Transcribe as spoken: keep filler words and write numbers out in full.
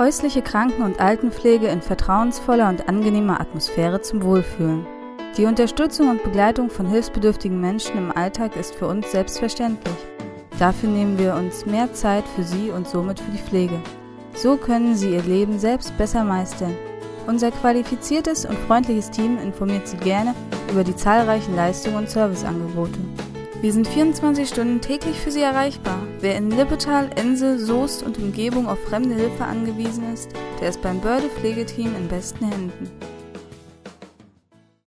Häusliche Kranken- und Altenpflege in vertrauensvoller und angenehmer Atmosphäre zum Wohlfühlen. Die Unterstützung und Begleitung von hilfsbedürftigen Menschen im Alltag ist für uns selbstverständlich. Dafür nehmen wir uns mehr Zeit für sie und somit für die Pflege. So können sie ihr Leben selbst besser meistern. Unser qualifiziertes und freundliches Team informiert Sie gerne über die zahlreichen Leistungen und Serviceangebote. Wir sind vierundzwanzig Stunden täglich für Sie erreichbar. Wer in Lippetal, Ense, Soest und Umgebung auf fremde Hilfe angewiesen ist, der ist beim Börde Pflegeteam in besten Händen.